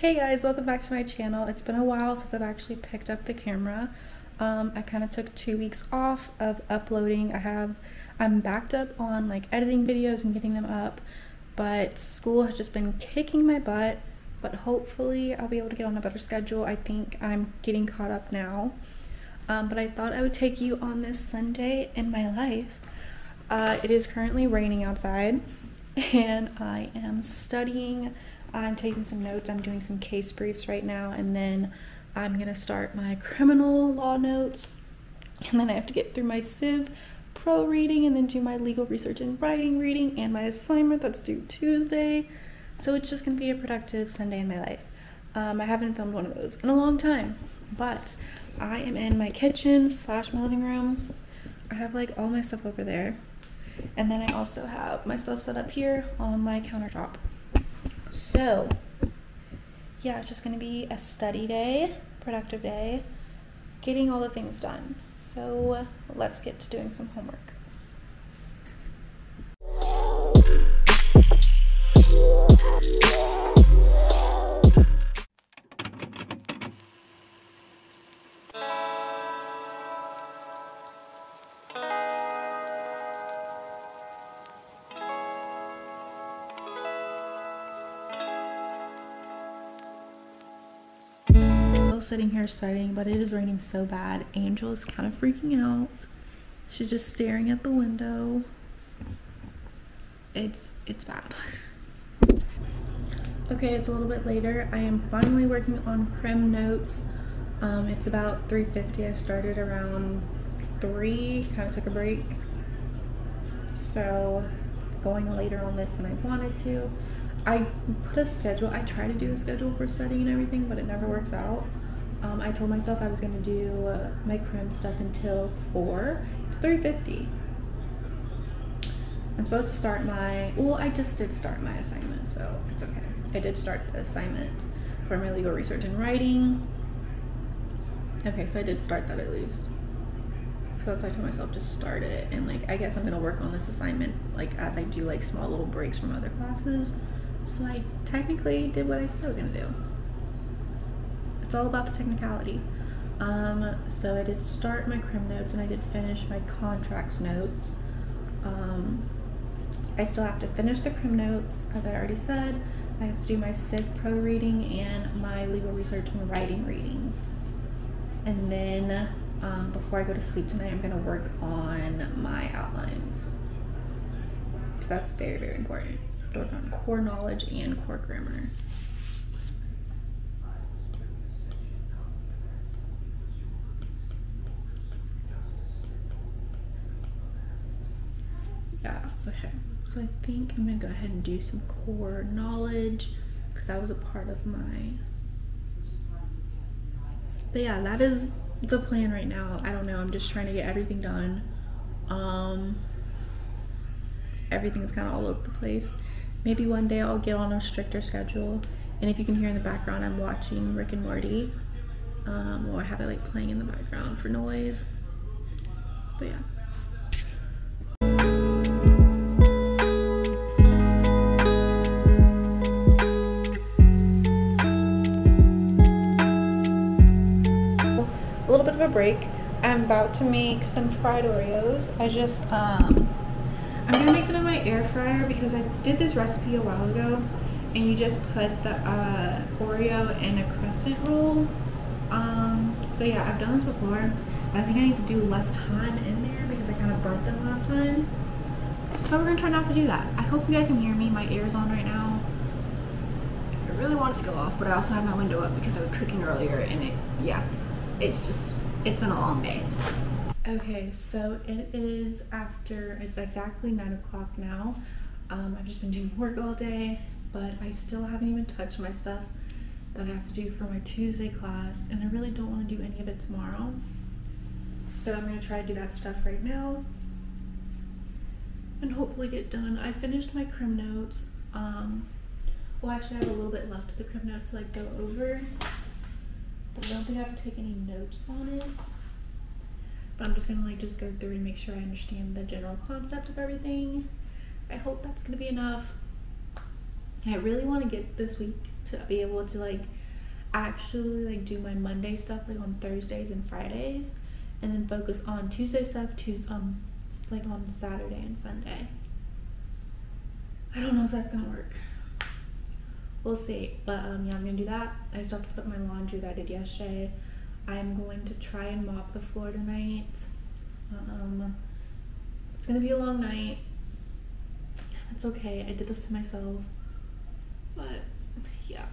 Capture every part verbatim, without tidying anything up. Hey guys, welcome back to my channel. It's been a while since I've actually picked up the camera. Um, I kind of took two weeks off of uploading. I have, I'm backed up on like editing videos and getting them up, but school has just been kicking my butt, but hopefully I'll be able to get on a better schedule. I think I'm getting caught up now, um, but I thought I would take you on this Sunday in my life. Uh, it is currently raining outside and I am studying. I'm taking some notes, I'm doing some case briefs right now, and then I'm gonna start my criminal law notes, and then I have to get through my Civ Pro reading and then do my legal research and writing reading and my assignment that's due Tuesday. So it's just gonna be a productive Sunday in my life. Um, I haven't filmed one of those in a long time, but I am in my kitchen slash my living room. I have like all my stuff over there, and then I also have my stuff set up here on my countertop. So yeah, it's just gonna be a study day, productive day, getting all the things done. So let's get to doing some homework. Sitting here studying, but it is raining so bad. Angel is kind of freaking out. She's just staring at the window. It's it's bad. Okay, it's a little bit later. I am finally working on crim notes. Um, it's about three fifty. I started around three, kind of took a break. So going later on this than I wanted to. I put a schedule. I try to do a schedule for studying and everything, but it never works out. Um, I told myself I was going to do uh, my crim stuff until four. It's three fifty. I'm supposed to start my, well, I just did start my assignment, so it's okay. I did start the assignment for my legal research and writing. Okay, so I did start that at least. So that's why I told myself to start it. And like, I guess I'm going to work on this assignment like as I do like small little breaks from other classes. So I technically did what I said I was going to do. It's all about the technicality. Um, so I did start my crim notes and I did finish my contracts notes. Um, I still have to finish the crim notes, as I already said. I have to do my Civ Pro reading and my legal research and writing readings. And then um, before I go to sleep tonight, I'm gonna work on my outlines. Because that's very, very important. Work on core knowledge and core grammar. Yeah, okay, so I think I'm gonna go ahead and do some core knowledge because that was a part of my, but yeah, that is the plan right now. I don't know, I'm just trying to get everything done. Um, everything's kind of all over the place. Maybe one day I'll get on a stricter schedule, and if you can hear in the background, I'm watching Rick and Morty, um, or I have it like playing in the background for noise, but yeah. A little bit of a break. I'm about to make some fried Oreos. I just, um, I'm gonna make them in my air fryer because I did this recipe a while ago, and you just put the uh, Oreo in a crescent roll. Um, so yeah, I've done this before, but I think I need to do less time in there because I kind of burnt them last time. So we're gonna try not to do that. I hope you guys can hear me. My air's on right now. It really wants to go off, but I also have my window up because I was cooking earlier, and it, yeah. It's just, it's been a long day. Okay, so it is after, it's exactly nine o'clock now. Um, I've just been doing work all day, but I still haven't even touched my stuff that I have to do for my Tuesday class, and I really don't want to do any of it tomorrow. So I'm gonna try to do that stuff right now and hopefully get done. I finished my crim notes. Um, well, actually I have a little bit left of the crim notes to like go over. I don't think I have to take any notes on it, but I'm just gonna like just go through and make sure I understand the general concept of everything. I hope that's gonna be enough. I really want to get this week to be able to like actually like do my Monday stuff like on Thursdays and Fridays, and then focus on Tuesday stuff Tuesday, um like on Saturday and Sunday. I don't know if that's gonna work. We'll see. But um yeah, I'm gonna do that. I still have to put my laundry that I did yesterday. I'm going to try and mop the floor tonight. Um it's gonna be a long night. That's okay. I did this to myself. But yeah.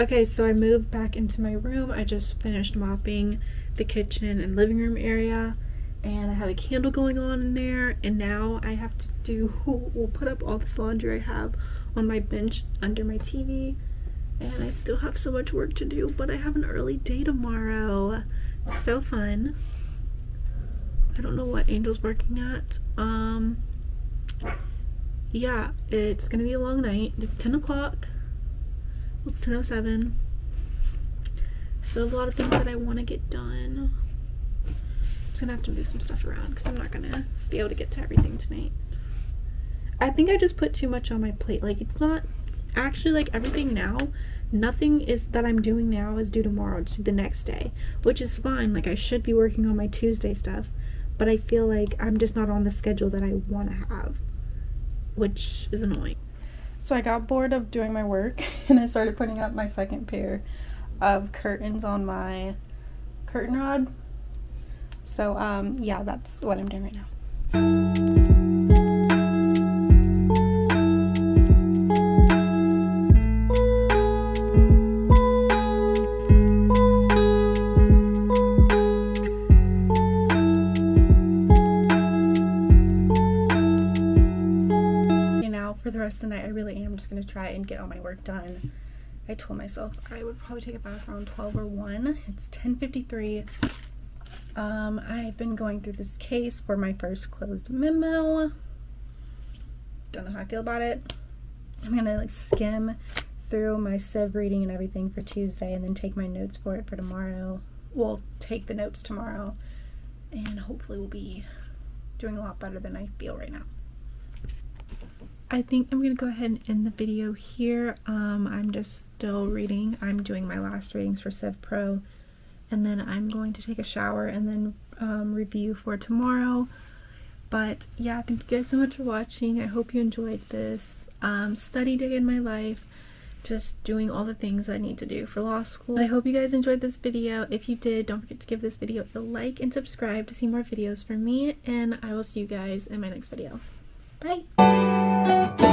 Okay, so I moved back into my room. I just finished mopping the kitchen and living room area, and I have a candle going on in there, and now I have to do, we'll put up all this laundry I have on my bench under my T V, and I still have so much work to do, but I have an early day tomorrow. So fun. I don't know what Angel's working at. Um, yeah, it's gonna be a long night. It's ten o'clock. It's ten oh seven, so a lot of things that I want to get done. I'm just gonna have to move some stuff around because I'm not gonna be able to get to everything tonight. I think I just put too much on my plate. Like, it's not actually like everything now, nothing is that I'm doing now is due tomorrow, to the next day, which is fine. Like, I should be working on my Tuesday stuff, but I feel like I'm just not on the schedule that I want to have, which is annoying. So I got bored of doing my work and I started putting up my second pair of curtains on my curtain rod. So um, yeah, that's what I'm doing right now. The night I really am just gonna try and get all my work done. I told myself I would probably take a bath around twelve or one. It's ten fifty-three. um I've been going through this case for my first closed memo. Don't know how I feel about it. I'm gonna like skim through my Civ reading and everything for Tuesday, and then take my notes for it for tomorrow. We'll take the notes tomorrow, and hopefully we'll be doing a lot better than I feel right now. I think I'm gonna go ahead and end the video here. um I'm just still reading. I'm doing my last readings for Civ Pro, and then I'm going to take a shower and then um, review for tomorrow. But yeah, thank you guys so much for watching. I hope you enjoyed this um, study day in my life, just doing all the things I need to do for law school. But I hope you guys enjoyed this video. If you did, don't forget to give this video a like and subscribe to see more videos from me, and I will see you guys in my next video. Bye!